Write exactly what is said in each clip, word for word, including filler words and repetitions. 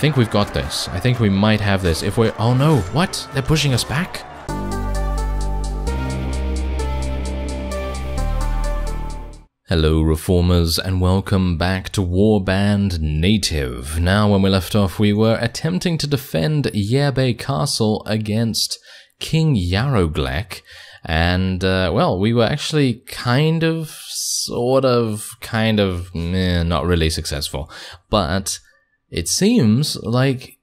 think we've got this. I think we might have this. If we're... Oh no, what? They're pushing us back? Hello Reformers, and welcome back to Warband Native. Now, when we left off, we were attempting to defend Yerbe Castle against King Yaroglek, and, uh, well, we were actually kind of, sort of, kind of, eh, not really successful. But it seems like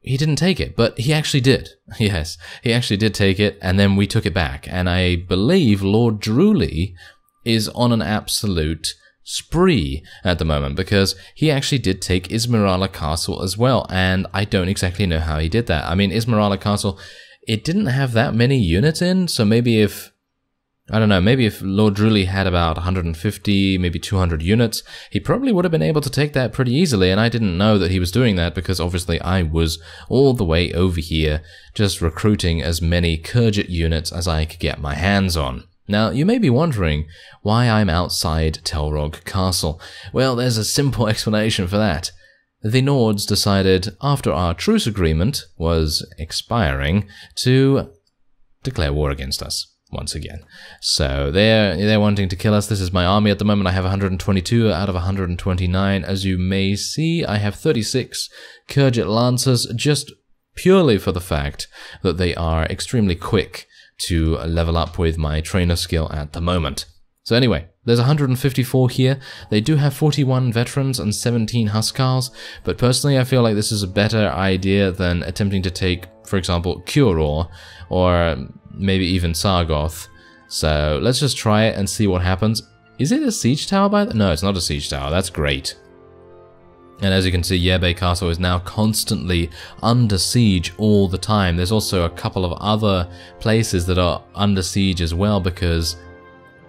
he didn't take it, but he actually did. Yes, he actually did take it, and then we took it back. And I believe Lord Drooly is on an absolute spree at the moment, because he actually did take Ismirala Castle as well, and I don't exactly know how he did that. I mean, Ismirala Castle, it didn't have that many units in, so maybe if, I don't know, maybe if Lord Drooly had about one hundred fifty, maybe two hundred units, he probably would have been able to take that pretty easily, and I didn't know that he was doing that, because obviously I was all the way over here just recruiting as many Khergit units as I could get my hands on. Now, you may be wondering why I'm outside Telrog Castle. Well, there's a simple explanation for that. The Nords decided, after our truce agreement was expiring, to declare war against us once again. So they're, they're wanting to kill us. This is my army at the moment. I have one hundred twenty-two out of one hundred twenty-nine. As you may see, I have thirty-six Khergit Lancers, just purely for the fact that they are extremely quick to level up with my trainer skill at the moment. So anyway, there's one hundred fifty-four here. They do have forty-one veterans and seventeen Huskarls, but personally I feel like this is a better idea than attempting to take, for example, Kuro, or maybe even Sargoth. So let's just try it and see what happens. Is it a siege tower by the... No, it's not a siege tower. That's great. And as you can see, Yerbe Castle is now constantly under siege all the time. There's also a couple of other places that are under siege as well, because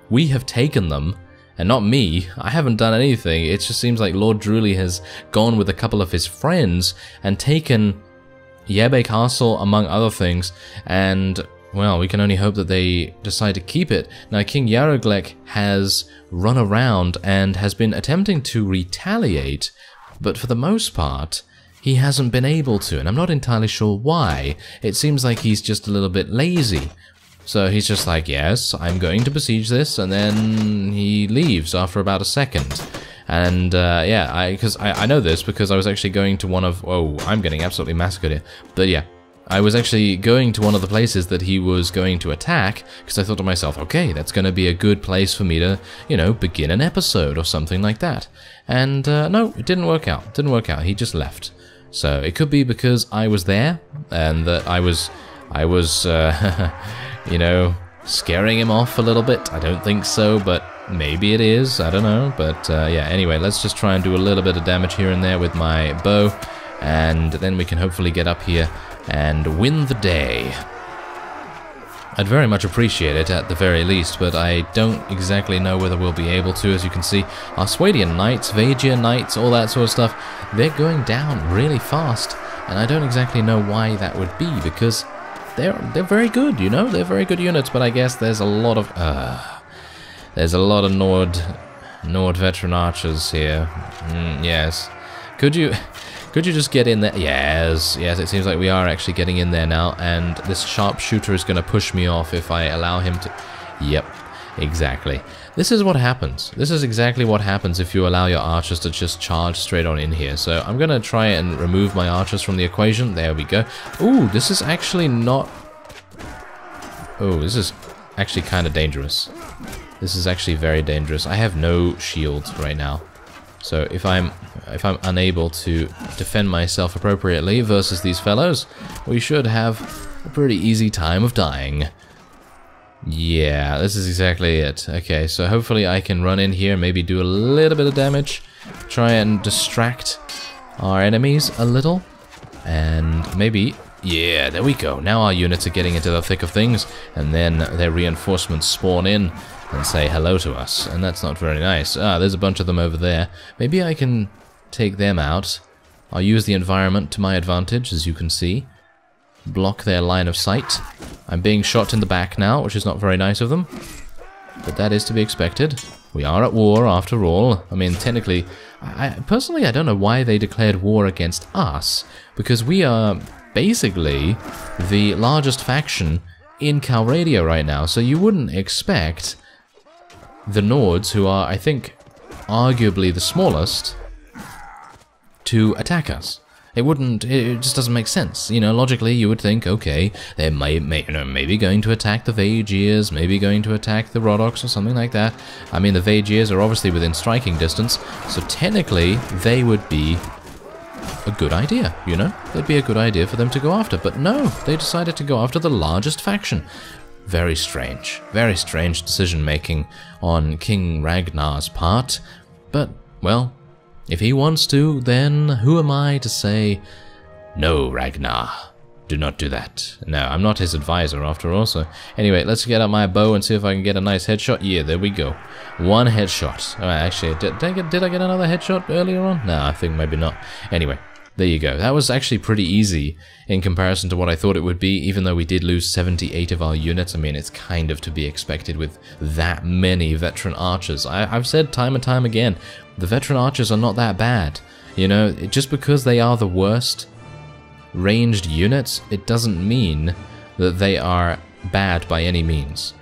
we have taken them, and not me. I haven't done anything. It just seems like Lord Drooly has gone with a couple of his friends and taken Yerbe Castle, among other things, and... well, we can only hope that they decide to keep it. Now, King Yaroglek has run around and has been attempting to retaliate, but for the most part, he hasn't been able to, and I'm not entirely sure why. It seems like he's just a little bit lazy. So he's just like, yes, I'm going to besiege this, and then he leaves after about a second. And, uh, yeah, I because I, I know this because I was actually going to one of... oh, I'm getting absolutely massacred here. But, yeah, I was actually going to one of the places that he was going to attack, because I thought to myself, okay, that's going to be a good place for me to, you know, begin an episode or something like that. And uh, no, it didn't work out. Didn't work out. He just left. So it could be because I was there and that I was, I was, uh, you know, scaring him off a little bit. I don't think so, but maybe it is. I don't know. But uh, yeah, anyway, let's just try and do a little bit of damage here and there with my bow, and then we can hopefully get up here and win the day. I'd very much appreciate it at the very least, but I don't exactly know whether we'll be able to. As you can see, our Swadian knights, Vaegir knights, all that sort of stuff, they're going down really fast, and I don't exactly know why that would be, because they're they're very good, you know, they're very good units. But I guess there's a lot of uh, there's a lot of Nord Nord veteran archers here. Mm, yes, could you? Could you just get in there? Yes, yes, it seems like we are actually getting in there now, and this sharpshooter is going to push me off if I allow him to... Yep, exactly. This is what happens. This is exactly what happens if you allow your archers to just charge straight on in here. So I'm going to try and remove my archers from the equation. There we go. Ooh, this is actually not... Oh, this is actually kind of dangerous. This is actually very dangerous. I have no shields right now. So if I'm if I'm unable to defend myself appropriately versus these fellows, we should have a pretty easy time of dying. Yeah, this is exactly it. Okay, so hopefully I can run in here, maybe do a little bit of damage, try and distract our enemies a little, and maybe... yeah, there we go. Now our units are getting into the thick of things, and then their reinforcements spawn in and say hello to us, and that's not very nice. Ah, there's a bunch of them over there. Maybe I can take them out. I'll use the environment to my advantage, as you can see. Block their line of sight. I'm being shot in the back now, which is not very nice of them. but that is to be expected. We are at war, after all. I mean, technically, I, personally, I don't know why they declared war against us, because we are basically the largest faction in Calradia right now, so you wouldn't expect the Nords, who are, I think, arguably the smallest, to attack us. It wouldn't, it just doesn't make sense. You know, logically you would think, okay, they may, may you know, maybe going to attack the Vaegyrs, maybe going to attack the Rodox or something like that. I mean, the Vaegyrs are obviously within striking distance, so technically they would be a good idea, you know? They'd be a good idea for them to go after, but no, they decided to go after the largest faction. Very strange, very strange decision-making on King Ragnar's part, but, well, if he wants to, then who am I to say, no, Ragnar, do not do that. No, I'm not his advisor after all, so anyway, let's get out my bow and see if I can get a nice headshot. Yeah, there we go. One headshot. All right, actually, did, did, I get, did I get another headshot earlier on? No, I think maybe not. Anyway, there you go. That was actually pretty easy in comparison to what I thought it would be, even though we did lose seventy-eight of our units. I mean, it's kind of to be expected with that many veteran archers. I, I've said time and time again, the veteran archers are not that bad. You know, just because they are the worst ranged units, it doesn't mean that they are bad by any means.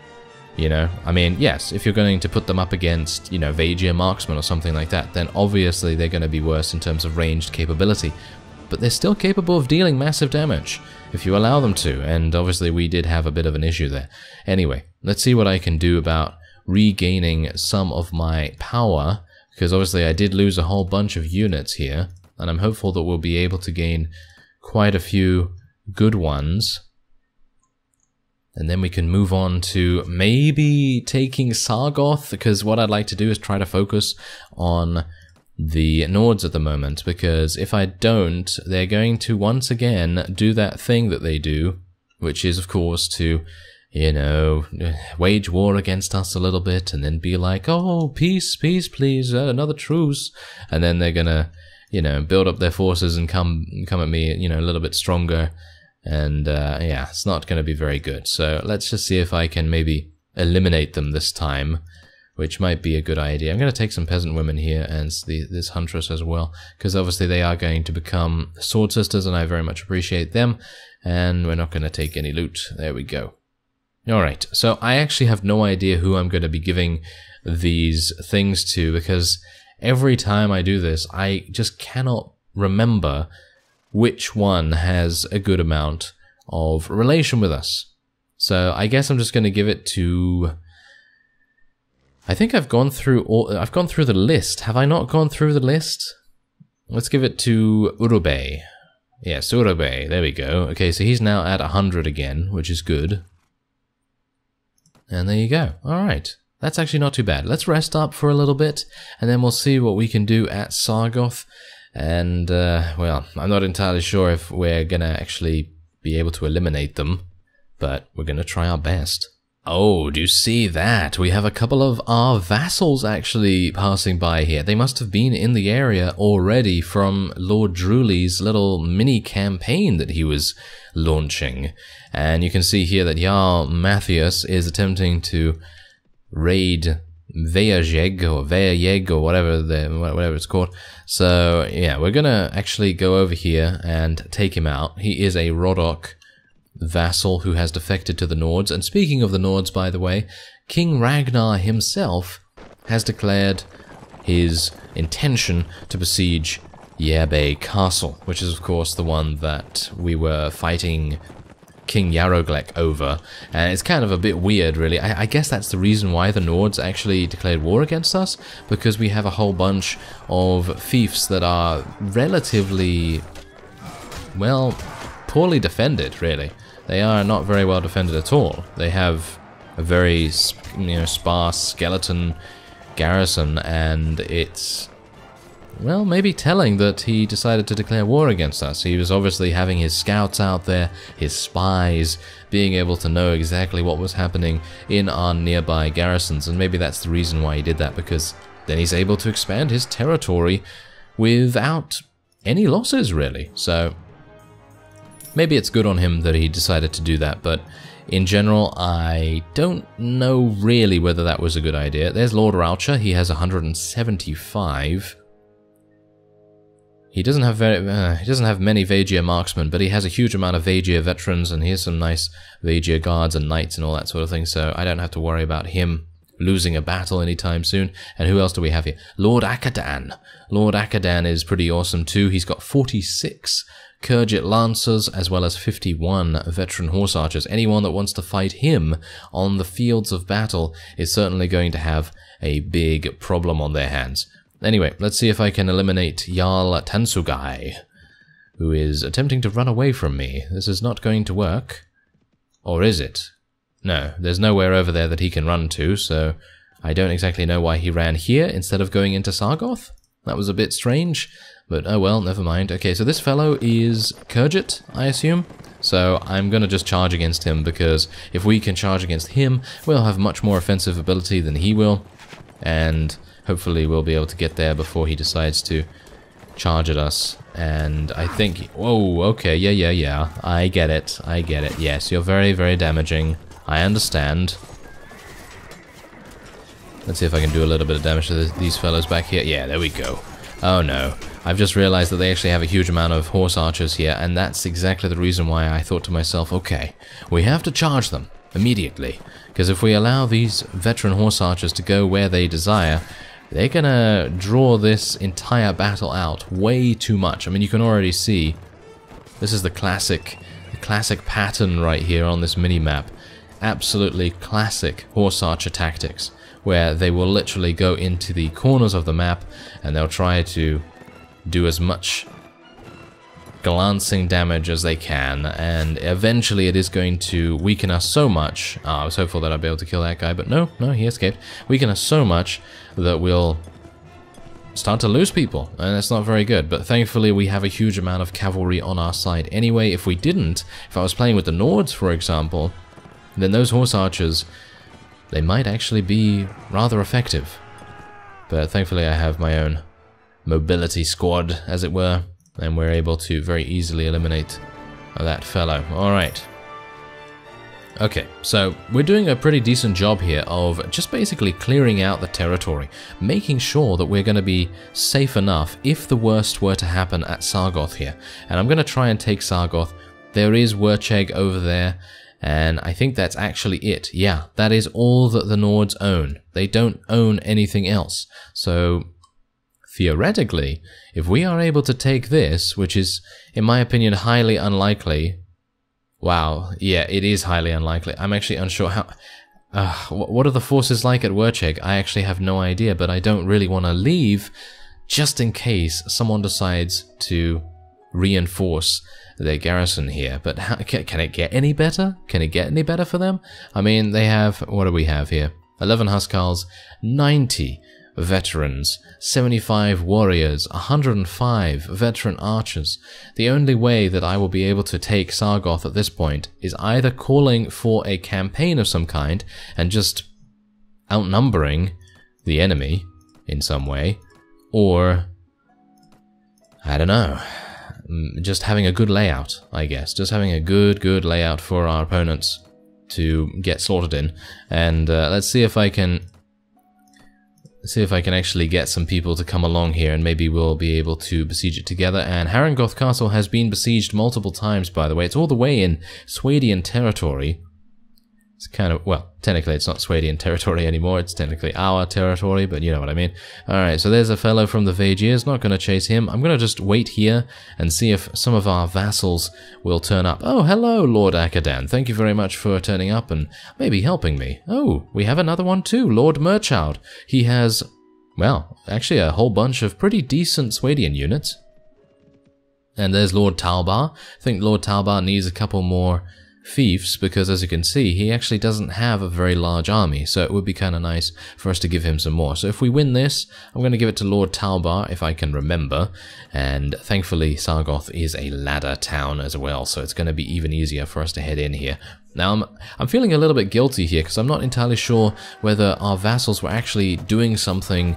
You know, I mean, yes, if you're going to put them up against, you know, Vaegir Marksmen or something like that, then obviously they're going to be worse in terms of ranged capability. But they're still capable of dealing massive damage if you allow them to, and obviously we did have a bit of an issue there. Anyway, let's see what I can do about regaining some of my power, because obviously I did lose a whole bunch of units here, and I'm hopeful that we'll be able to gain quite a few good ones. And then we can move on to maybe taking Sargoth, because what I'd like to do is try to focus on the Nords at the moment, because if I don't, they're going to once again do that thing that they do, which is, of course, to, you know, wage war against us a little bit, and then be like, oh, peace, peace, please, uh, another truce, and then they're gonna, you know, build up their forces and come, come at me, you know, a little bit stronger. And, uh, yeah, it's not going to be very good. So let's just see if I can maybe eliminate them this time, which might be a good idea. I'm going to take some peasant women here and the, this huntress as well, because obviously they are going to become sword sisters, and I very much appreciate them. And we're not going to take any loot. There we go. All right. So I actually have no idea who I'm going to be giving these things to, because every time I do this, I just cannot remember which one has a good amount of relation with us. So I guess I'm just going to give it to... I think I've gone through all... I've gone through the list. Have I not gone through the list? Let's give it to Urubei. Yes, Urubei. There we go. Okay, so he's now at one hundred again, which is good. And there you go. All right. That's actually not too bad. Let's rest up for a little bit, and then we'll see what we can do at Sargoth. And, uh, well, I'm not entirely sure if we're going to actually be able to eliminate them, but we're going to try our best. Oh, do you see that? We have a couple of our vassals actually passing by here. They must have been in the area already from Lord Drooly's little mini-campaign that he was launching. And you can see here that Jarl Matthias is attempting to raid Veyajeg or Veyajeg or whatever the whatever it's called. So yeah, we're gonna actually go over here and take him out. He is a Rodoc vassal who has defected to the Nords. And speaking of the Nords, by the way, King Ragnar himself has declared his intention to besiege Yerbe Castle, which is of course the one that we were fighting King Yaroglek over, and it's kind of a bit weird, really. I, I guess that's the reason why the Nords actually declared war against us, because we have a whole bunch of fiefs that are relatively, well, poorly defended, really. They are not very well defended at all. They have a very, you know, sparse skeleton garrison, and it's... well, maybe telling that he decided to declare war against us. He was obviously having his scouts out there, his spies, being able to know exactly what was happening in our nearby garrisons, and maybe that's the reason why he did that, because then he's able to expand his territory without any losses, really. So maybe it's good on him that he decided to do that, but In general, I don't know really whether that was a good idea. There's Lord Roucher. He has one hundred seventy-five. He doesn't have very, uh, he doesn't have many Vaegir Marksmen, but he has a huge amount of Vaegir veterans, and he has some nice Vaegir guards and knights and all that sort of thing, so I don't have to worry about him losing a battle anytime soon. And who else do we have here? Lord Akadan. Lord Akadan is pretty awesome too. He's got forty-six Khergit Lancers, as well as fifty-one veteran horse archers. Anyone that wants to fight him on the fields of battle is certainly going to have a big problem on their hands. Anyway, let's see if I can eliminate Jarl Tansugai, who is attempting to run away from me. This is not going to work. Or is it? No, there's nowhere over there that he can run to, so I don't exactly know why he ran here instead of going into Sargoth. That was a bit strange, but oh well, never mind. Okay, so this fellow is Khergit, I assume. So I'm going to just charge against him, because if we can charge against him, we'll have much more offensive ability than he will, and hopefully we'll be able to get there before he decides to charge at us. And I think... Whoa, okay, yeah, yeah, yeah. I get it, I get it. Yes, you're very, very damaging. I understand. Let's see if I can do a little bit of damage to th these fellows back here. Yeah, there we go. Oh no. I've just realized that they actually have a huge amount of horse archers here, and that's exactly the reason why I thought to myself, okay, we have to charge them immediately, because if we allow these veteran horse archers to go where they desire, they're going to draw this entire battle out way too much. I mean, you can already see this is the classic the classic pattern right here on this mini-map. Absolutely classic horse archer tactics, where they will literally go into the corners of the map and they'll try to do as much glancing damage as they can, and eventually it is going to weaken us so much. Oh, I was hopeful that I'd be able to kill that guy, but no, no, he escaped. Weaken us so much that we'll start to lose people, and that's not very good. But thankfully we have a huge amount of cavalry on our side anyway. If we didn't, if I was playing with the Nords, for example, then those horse archers, they might actually be rather effective. But thankfully I have my own mobility squad, as it were, and we're able to very easily eliminate that fellow. Alright. Okay, so we're doing a pretty decent job here of just basically clearing out the territory, making sure that we're going to be safe enough if the worst were to happen at Sargoth here. And I'm going to try and take Sargoth. There is Wercheg over there, and I think that's actually it. Yeah, that is all that the Nords own. They don't own anything else. So theoretically, if we are able to take this, which is, in my opinion, highly unlikely. Wow, yeah, it is highly unlikely. I'm actually unsure how... Uh, what are the forces like at Wercheg? I actually have no idea, but I don't really want to leave just in case someone decides to reinforce their garrison here. But how, can, can it get any better? Can it get any better for them? I mean, they have... What do we have here? eleven Huskarls, ninety... veterans, seventy-five warriors, one hundred five veteran archers. The only way that I will be able to take Sargoth at this point is either calling for a campaign of some kind and just outnumbering the enemy in some way, or, I don't know, just having a good layout, I guess. Just having a good, good layout for our opponents to get slaughtered in. And uh, let's see if I can... see if I can actually get some people to come along here, and maybe we'll be able to besiege it together. And Harangoth Castle has been besieged multiple times, by the way. It's all the way in Swadian territory. It's kind of, well, technically it's not Swadian territory anymore. It's technically our territory, but you know what I mean. Alright, so there's a fellow from the Vaegyrs. Not going to chase him. I'm going to just wait here and see if some of our vassals will turn up. Oh, hello, Lord Akadan. Thank you very much for turning up and maybe helping me. Oh, we have another one too, Lord Murchild. He has, well, actually a whole bunch of pretty decent Swadian units. And there's Lord Talbar. I think Lord Talbar needs a couple more fiefs, because as you can see, he actually doesn't have a very large army, so it would be kind of nice for us to give him some more. So if we win this, I'm going to give it to Lord Talbar, if I can remember, and thankfully Sargoth is a ladder town as well, so it's going to be even easier for us to head in here. Now, I'm, I'm feeling a little bit guilty here, because I'm not entirely sure whether our vassals were actually doing something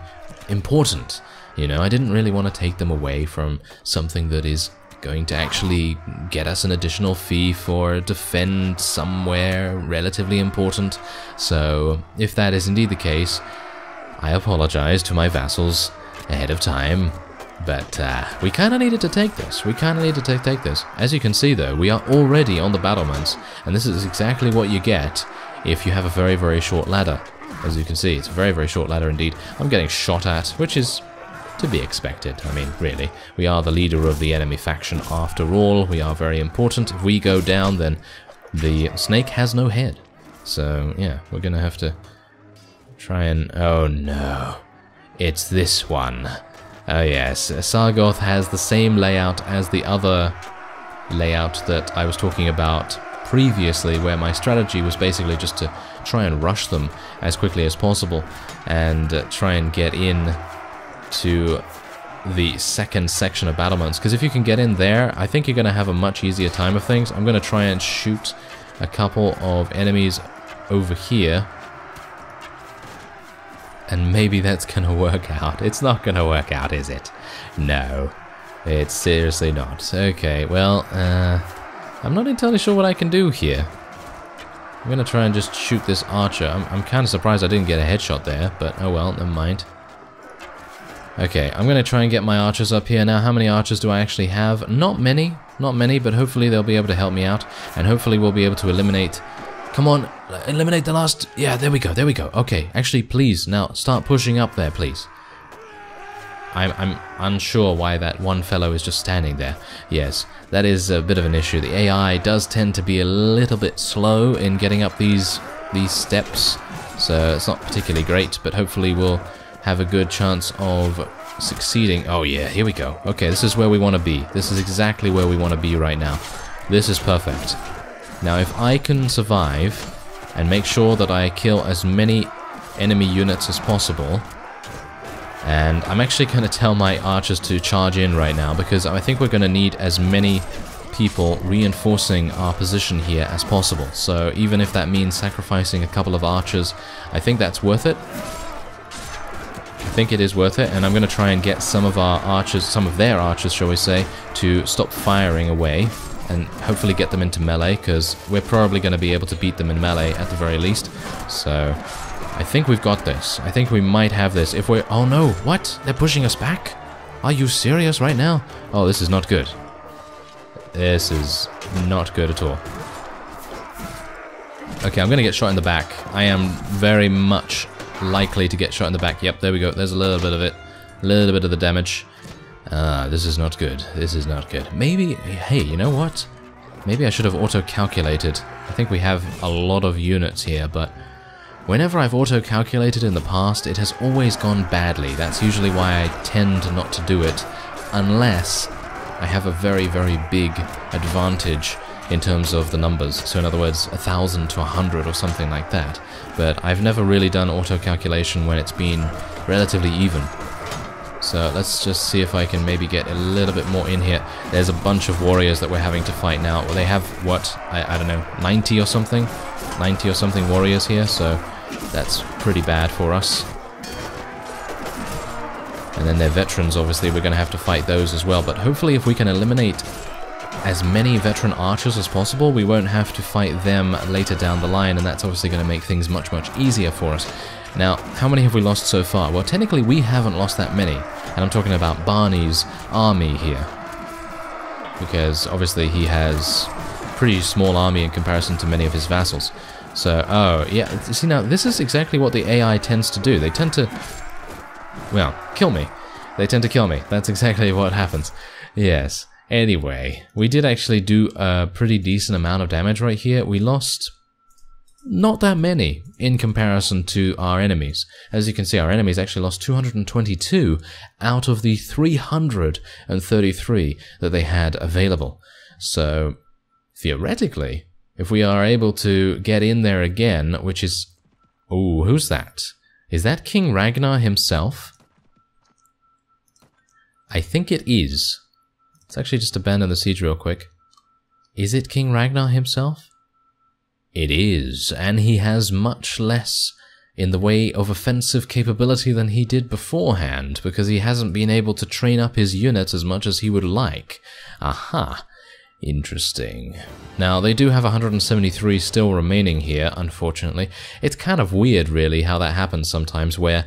important. You know, I didn't really want to take them away from something that is going to actually get us an additional fee for defend somewhere relatively important, so if that is indeed the case, I apologize to my vassals ahead of time. But uh, we kind of needed to take this, we kind of needed to take this. As you can see though, we are already on the battlements, and this is exactly what you get if you have a very, very short ladder. As you can see, it's a very, very short ladder indeed. I'm getting shot at, which is to be expected. I mean, really, we are the leader of the enemy faction after all, we are very important. If we go down, then the snake has no head. So yeah, we're gonna have to try and... oh no, it's this one. Oh yes, Sargoth has the same layout as the other layout that I was talking about previously, where my strategy was basically just to try and rush them as quickly as possible and uh, try and get in to the second section of battlements, because if you can get in there, I think you're going to have a much easier time of things. I'm going to try and shoot a couple of enemies over here. And maybe that's gonna work out. It's not gonna work out, is it? No, it's seriously not. Okay, well, uh, I'm not entirely sure what I can do here. I'm gonna try and just shoot this archer. I'm, I'm kind of surprised I didn't get a headshot there, but oh well, never mind. Okay, I'm gonna try and get my archers up here. Now, how many archers do I actually have? Not many, not many, but hopefully they'll be able to help me out, and hopefully we'll be able to eliminate... Come on, eliminate the last... Yeah, there we go, there we go. Okay, actually, please, now, start pushing up there, please. I'm, I'm unsure why that one fellow is just standing there. Yes, that is a bit of an issue. The A I does tend to be a little bit slow in getting up these, these steps, so it's not particularly great, but hopefully we'll have a good chance of succeeding. Oh yeah, here we go. Okay, this is where we want to be. This is exactly where we want to be right now. This is perfect. Now, if I can survive and make sure that I kill as many enemy units as possible, and I'm actually going to tell my archers to charge in right now, because I think we're going to need as many people reinforcing our position here as possible. So even if that means sacrificing a couple of archers, I think that's worth it. I think it is worth it, and I'm going to try and get some of our archers, some of their archers, shall we say, to stop firing away, and hopefully get them into melee, because we're probably going to be able to beat them in melee at the very least. So I think we've got this. I think we might have this if we're... Oh no, what? They're pushing us back? Are you serious right now? Oh, this is not good. This is not good at all. Okay, I'm going to get shot in the back. I am very much likely to get shot in the back. Yep, there we go. There's a little bit of it. A little bit of the damage. Ah, this is not good. This is not good. Maybe, hey, you know what? Maybe I should have auto-calculated. I think we have a lot of units here, but whenever I've auto-calculated in the past, it has always gone badly. That's usually why I tend not to do it, unless I have a very, very big advantage in terms of the numbers. So in other words, a thousand to a hundred or something like that. But I've never really done auto-calculation when it's been relatively even. So let's just see if I can maybe get a little bit more in here. There's a bunch of warriors that we're having to fight now. Well, they have, what, I, I don't know, ninety or something? ninety or something warriors here, so that's pretty bad for us. And then their veterans, obviously, we're going to have to fight those as well. But hopefully if we can eliminate as many veteran archers as possible, we won't have to fight them later down the line, and that's obviously going to make things much, much easier for us. Now, how many have we lost so far? Well, technically we haven't lost that many, and I'm talking about Barney's army here, because obviously he has a pretty small army in comparison to many of his vassals. So, oh, yeah, see now, this is exactly what the A I tends to do. They tend to, well, kill me. They tend to kill me. That's exactly what happens. Yes. Anyway, we did actually do a pretty decent amount of damage right here. We lost not that many in comparison to our enemies. As you can see, our enemies actually lost two hundred twenty-two out of the three hundred thirty-three that they had available. So, theoretically, if we are able to get in there again, which is... Ooh, who's that? Is that King Ragnar himself? I think it is. Let's actually just abandon the siege real quick. Is it King Ragnar himself? It is, and he has much less in the way of offensive capability than he did beforehand, because he hasn't been able to train up his unit as much as he would like. Aha. Interesting. Now, they do have one hundred seventy-three still remaining here, unfortunately. It's kind of weird, really, how that happens sometimes, where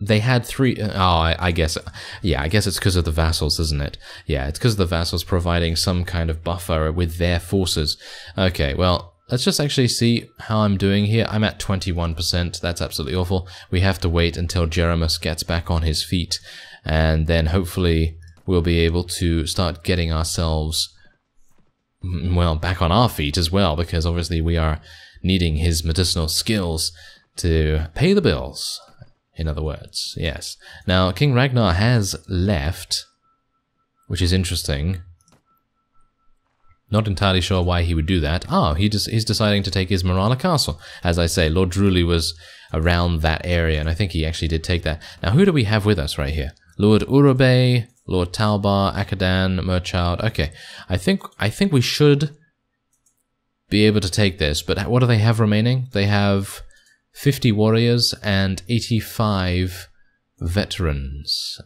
they had three... Oh, I, I guess... Yeah, I guess it's because of the vassals, isn't it? Yeah, it's because of the vassals providing some kind of buffer with their forces. Okay, well... Let's just actually see how I'm doing here. I'm at twenty-one percent. That's absolutely awful. We have to wait until Jeremus gets back on his feet. And then hopefully we'll be able to start getting ourselves, well, back on our feet as well. Because obviously we are needing his medicinal skills to pay the bills. In other words, yes. Now, King Ragnar has left, which is interesting. Not entirely sure why he would do that. Ah, oh, he just, he's deciding to take his Murala Castle. As I say, Lord Drooly was around that area, and I think he actually did take that. Now, who do we have with us right here? Lord Urubei, Lord Talbar, Akadan, Murchild. Okay, I think I think we should be able to take this, but what do they have remaining? They have fifty warriors and eighty-five veterans.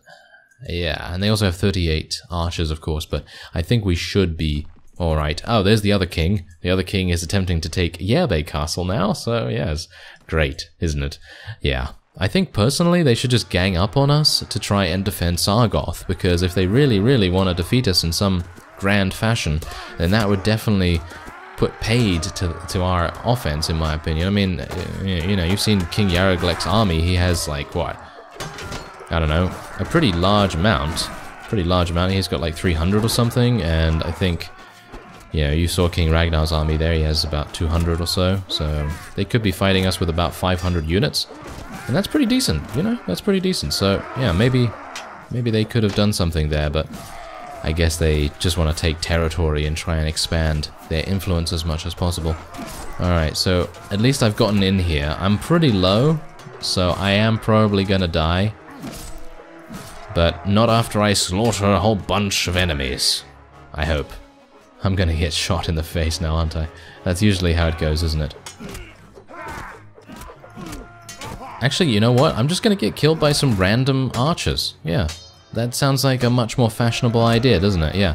Yeah, and they also have thirty-eight archers, of course, but I think we should be... Alright, oh, there's the other king. The other king is attempting to take Yerbe Castle now, so yes. Great, isn't it? Yeah. I think, personally, they should just gang up on us to try and defend Sargoth, because if they really, really want to defeat us in some grand fashion, then that would definitely put paid to, to our offense, in my opinion. I mean, you know, you've seen King Yaroglek's army. He has, like, what? I don't know. A pretty large amount. Pretty large amount. He's got, like, three hundred or something, and I think... Yeah, you saw King Ragnar's army there, he has about two hundred or so, so they could be fighting us with about five hundred units, and that's pretty decent, you know, that's pretty decent, so yeah, maybe maybe they could have done something there, but I guess they just want to take territory and try and expand their influence as much as possible. Alright, so at least I've gotten in here. I'm pretty low, so I am probably gonna die, but not after I slaughter a whole bunch of enemies, I hope. I'm gonna get shot in the face now, aren't I? That's usually how it goes, isn't it? Actually, you know what? I'm just gonna get killed by some random archers. Yeah. That sounds like a much more fashionable idea, doesn't it? Yeah.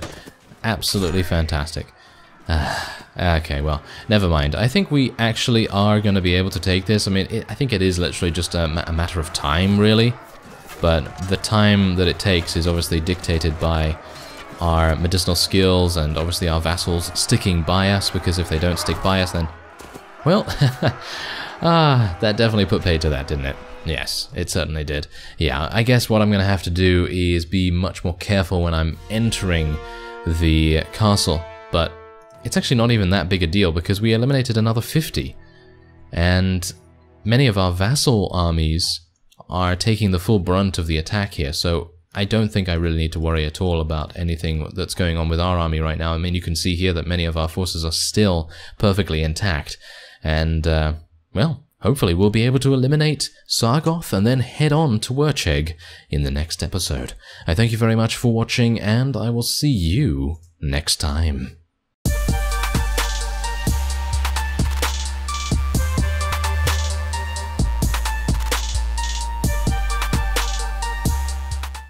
Absolutely fantastic. Uh, okay, well, never mind. I think we actually are gonna be able to take this. I mean, it, I think it is literally just a, ma a matter of time, really. But the time that it takes is obviously dictated by... our medicinal skills and obviously our vassals sticking by us, because if they don't stick by us, then well, ah, that definitely put paid to that, didn't it? Yes, it certainly did. Yeah, I guess what I'm gonna have to do is be much more careful when I'm entering the castle, but it's actually not even that big a deal because we eliminated another fifty, and many of our vassal armies are taking the full brunt of the attack here, so I don't think I really need to worry at all about anything that's going on with our army right now. I mean, you can see here that many of our forces are still perfectly intact. And, uh, well, hopefully we'll be able to eliminate Sargoth and then head on to Wercheg in the next episode. I thank you very much for watching, and I will see you next time.